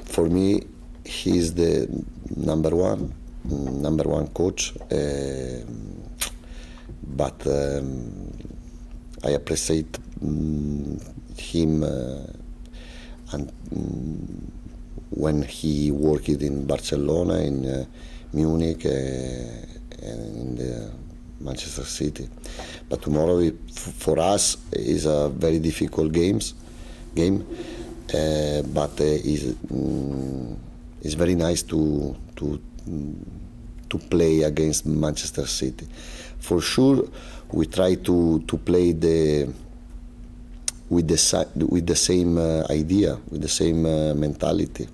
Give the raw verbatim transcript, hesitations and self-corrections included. For me, he is the number one, number one coach. Uh, but um, I appreciate um, him, uh, and um, when he worked in Barcelona, in uh, Munich, uh, and in the Manchester City. But tomorrow, it, for us, is a very difficult games, game. Uh, but uh, it's, um, it's very nice to to to play against Manchester City. For sure, we try to to play the with the with the same uh, idea, with the same uh, mentality.